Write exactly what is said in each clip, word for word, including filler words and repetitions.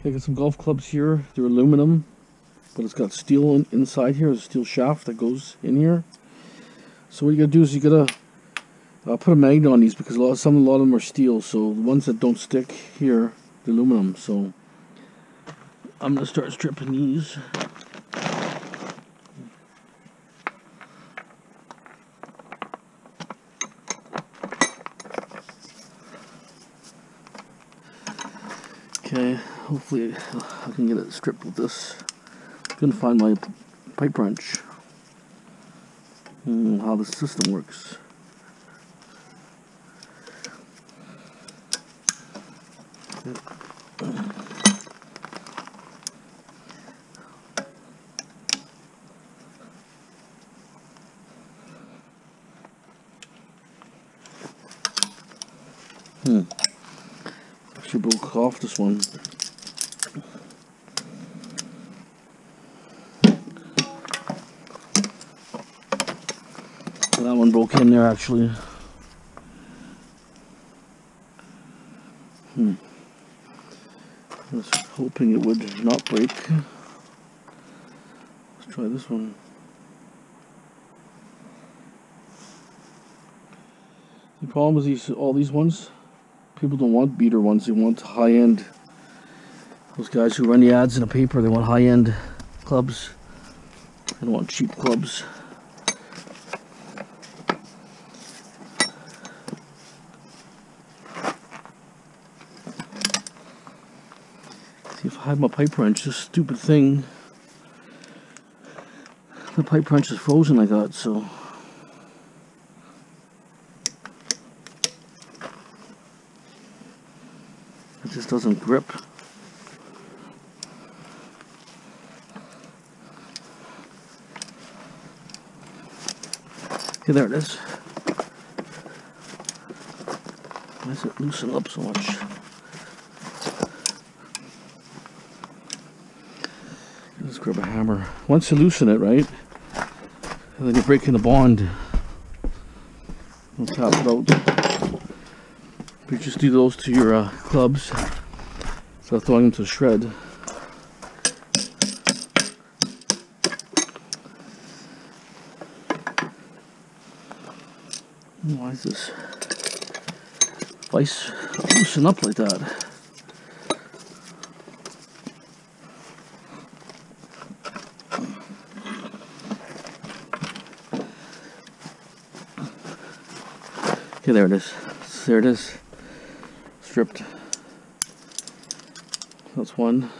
Okay, got some golf clubs here. They're aluminum, but it's got steel in, inside here. There's a steel shaft that goes in here. So what you gotta do is you gotta uh, put a magnet on these, because a lot of, some a lot of them are steel. So the ones that don't stick here, the aluminum. So I'm gonna start stripping these. Okay, hopefully I can get it stripped with this. Couldn't find my pipe wrench. Mm, how the system works. Hmm. Actually broke off this one. That one broke in there actually. Hmm. I was hoping it would not break. Let's try this one. The problem is these all these ones, people don't want beater ones, they want high-end. Those guys who run the ads in the paper, they want high-end clubs. They don't want cheap clubs. See, if I had my pipe wrench, this stupid thing, the pipe wrench is frozen I got, so. It just doesn't grip. Okay, there it is. Why does it loosen up so much? Let's grab a hammer. Once you loosen it, right, and then you're breaking the bond. We'll tap it out. You just do those to your uh, clubs, so throwing them to shred. Why is this vice loosen up like that? Okay, there it is. There it is. Stripped. That's one.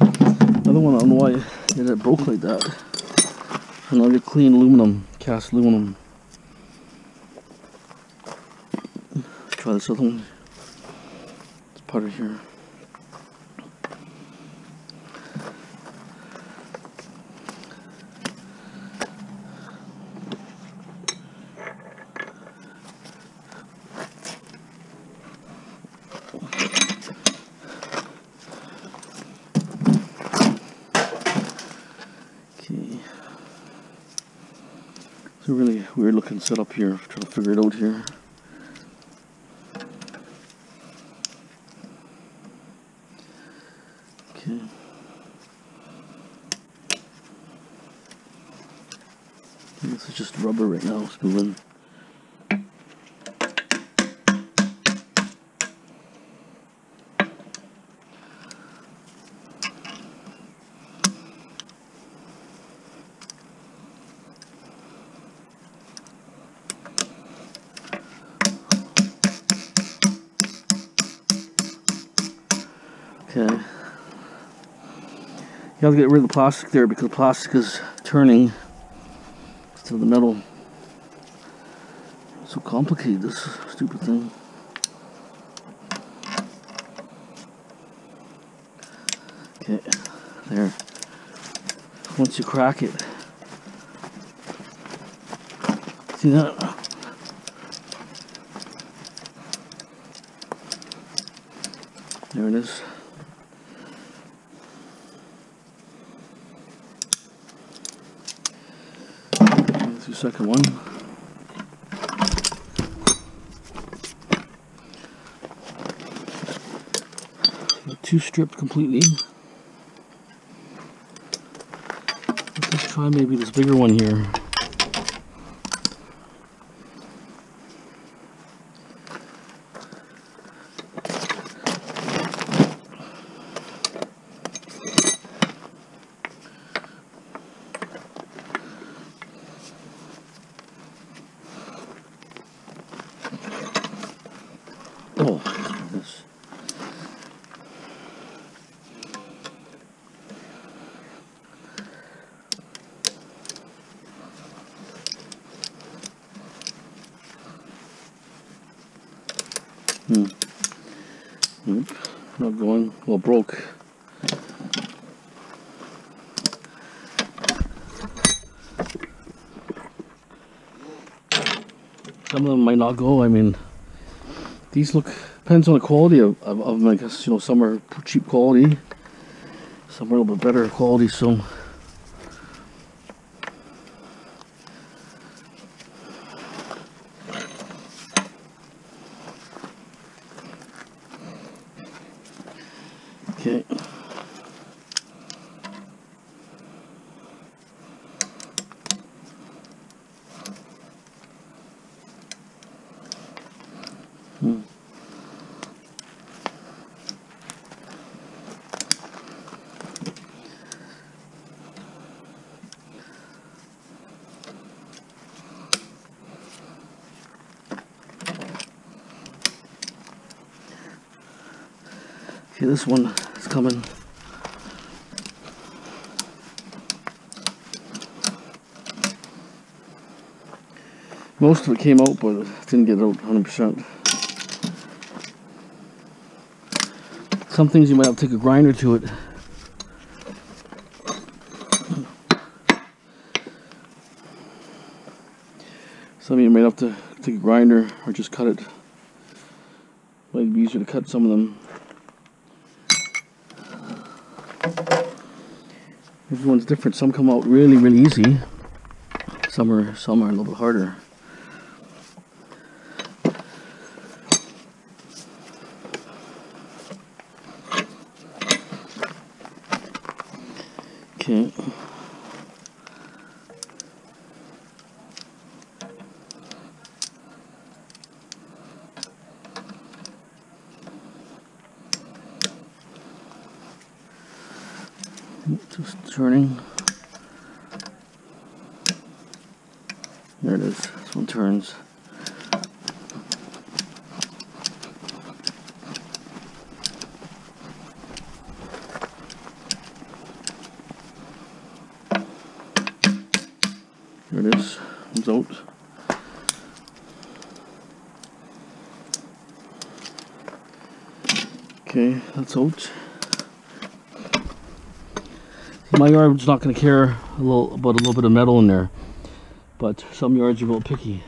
Another one, I don't know why it broke like that. Another clean aluminum, cast aluminum. Let's try this other one. It's part of here. It's a really weird looking setup here. I'm trying to figure it out here. Okay. This is just rubber right now. It's moving. Okay. You have to get rid of the plastic there, because the plastic is turning to the metal. It's so complicated, this stupid thing. Okay, there. Once you crack it, see that? There it is. Second one. two stripped completely. Let's try maybe this bigger one here. Oh, this. Hmm. Nope. Not going. Well, broke. Some of them might not go. I mean, these look, depends on the quality of, of, of them, I guess, you know, some are cheap quality, some are a little bit better quality, so. Okay. Okay, this one is coming. Most of it came out, but it didn't get out one hundred percent. Some things you might have to take a grinder to it. Some of you might have to take a grinder or just cut it. Might be easier to cut some of them. Everyone's different. Some come out really, really easy. Some are, some are a little bit harder. Okay. Just turning. There it is. This one turns. There it is. Comes out. Okay, that's out. My yard's not going to care a little, about a little bit of metal in there, but some yards are real picky.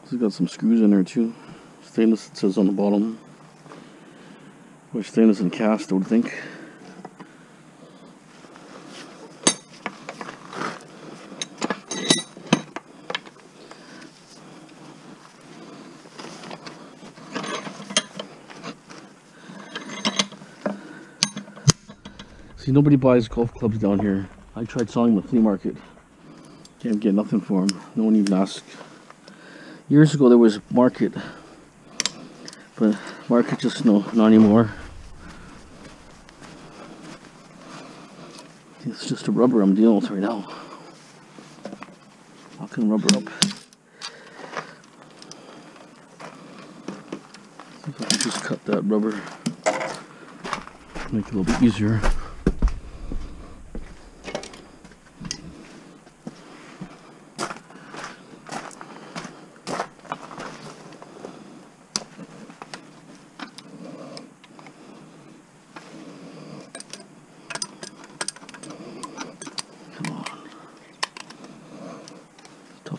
This has got some screws in there too. Stainless, it says on the bottom. Or stainless and cast, I would think. See, nobody buys golf clubs down here. I tried selling them at the flea market. Can't get nothing for them. No one even asked. Years ago there was a market, but market just no, not anymore. It's just a rubber I'm dealing with right now. I can rubber up. See if I can just cut that rubber. Make it a little bit easier.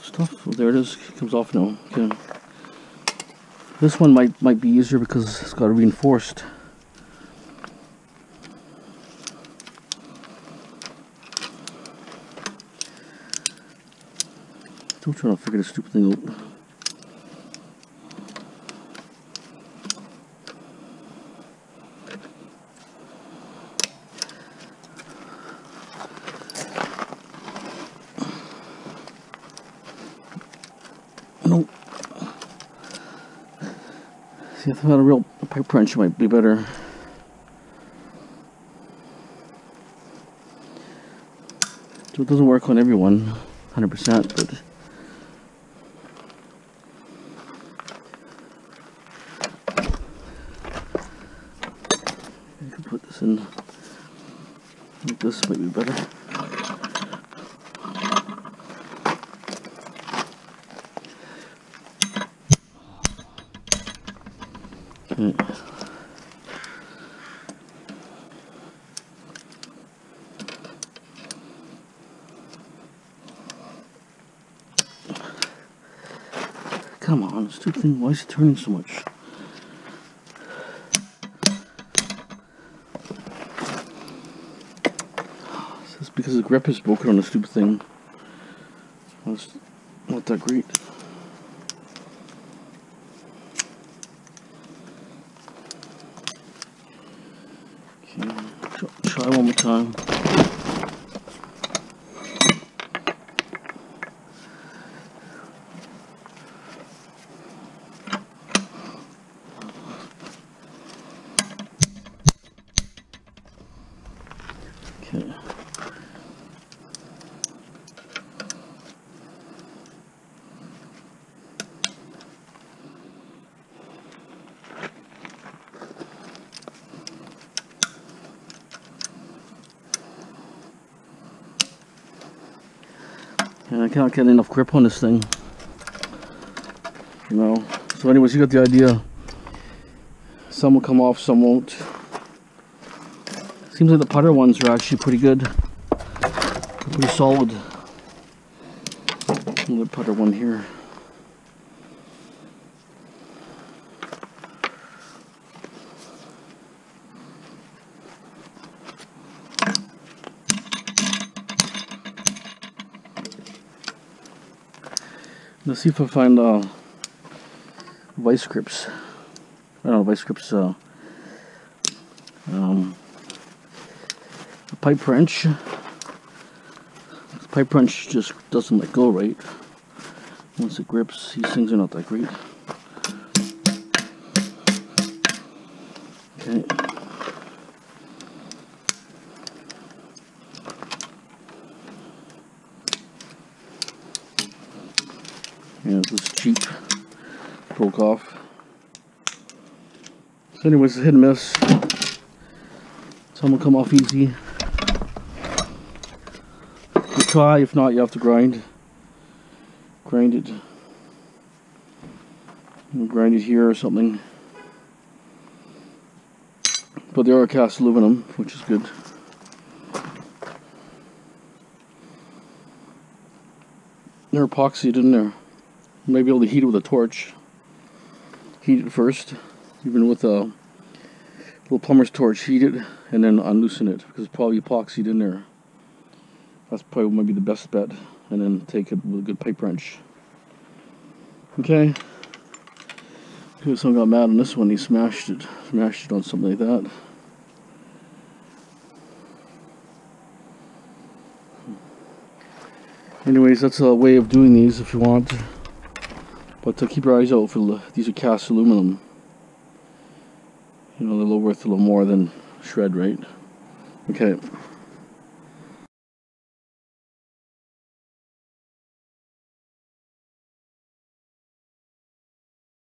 Stuff. Well, there it is. It comes off now. Okay. This one might might be easier because it's got reinforced. Still trying to figure this stupid thing out. Nope. See, if I had a real pipe wrench, it might be better. So it doesn't work on everyone, one hundred percent, but you can put this in like this, might be better. Okay. Come on, this stupid thing, why is it turning so much? Is this because the grip is broken on the stupid thing? Well, it's not that great. Okay, try one more time. I can't get enough grip on this thing, you know. So anyways, you got the idea. Some will come off, some won't. Seems like the putter ones are actually pretty good. They're pretty solid. Another putter one here. Let's see if I find uh, vice grips. I don't know, vice grips. Uh, um, a pipe wrench. The pipe wrench just doesn't let go right. Once it grips, these things are not that great. Okay. Yeah, it was cheap. Broke off. So anyways, it's hit and miss. Some will come off easy. You try, if not you have to grind. Grind it. You'll grind it here or something. But they are cast aluminum, which is good. They're epoxied in there. You might be able to heat it with a torch. Heat it first, even with a little plumber's torch, heat it, and then unloosen it, because it's probably epoxied in there. That's probably what might be the best bet, and then take it with a good pipe wrench. Okay. Someone got mad on this one, he smashed it. Smashed it on something like that. Anyways, that's a way of doing these if you want. But uh, keep your eyes out for the, these are cast aluminum. You know, they're a little worth a little more than shred, right? Okay.